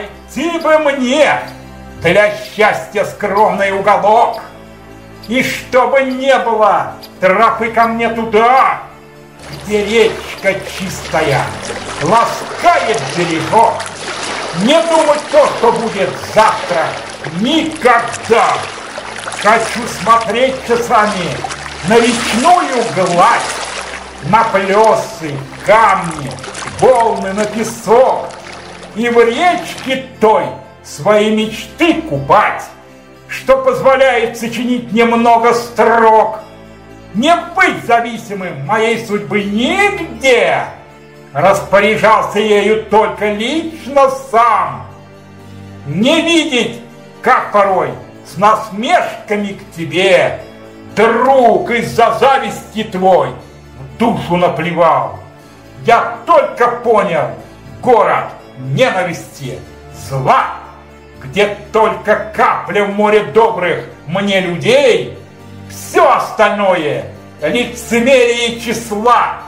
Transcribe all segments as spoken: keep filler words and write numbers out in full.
найти бы мне для счастья скромный уголок, и чтобы не было тропы ко мне туда, где речка чистая ласкает бережок. Не думать то, что будет завтра, никогда. Хочу смотреть часами на речную гладь, на плесы, камни, волны, на песок, и в речке той свои мечты купать, что позволяет сочинить немного строк. Не быть зависимым моей судьбы нигде, распоряжался ею только лично сам. Не видеть, как порой с насмешками к тебе друг из-за зависти твой в душу наплевал. Я только понял город ненависти, зла, где только капля в море добрых мне людей, все остальное лицемерие числа.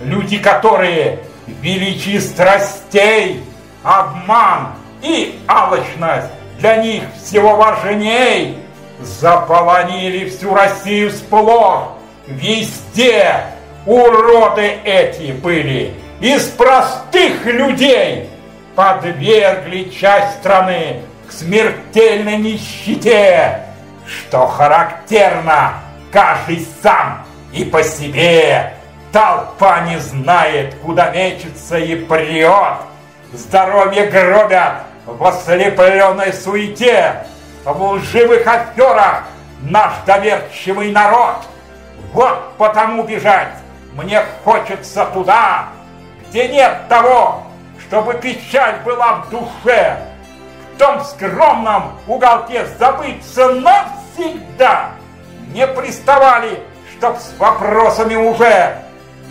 Люди, которые величие страстей, обман и алчность для них всего важней, заполонили всю Россию сплошь, везде уроды эти были, из простых людей подвергли часть страны к смертельной нищете, что характерно, каждый сам и по себе. Толпа не знает, куда мечется и прет. Здоровье гробят в ослепленной суете, в лживых аферах наш доверчивый народ. Вот потому бежать мне хочется туда, где нет того, чтобы печаль была в душе, в том скромном уголке забыться навсегда. Не приставали, чтоб с вопросами уже,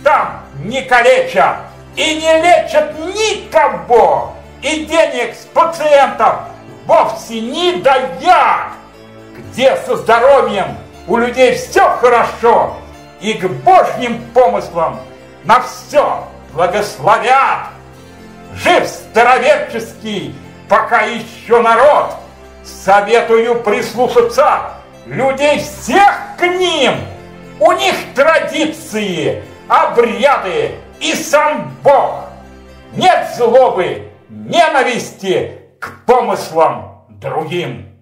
там не калечат и не лечат никого, и денег с пациентов вовсе не дают. Где со здоровьем у людей все хорошо, и к божьим помыслам на все благословят. Жив староверческий пока еще народ, советую прислушаться людей всех к ним. У них традиции, обряды и сам Бог. Нет злобы, ненависти к помыслам другим.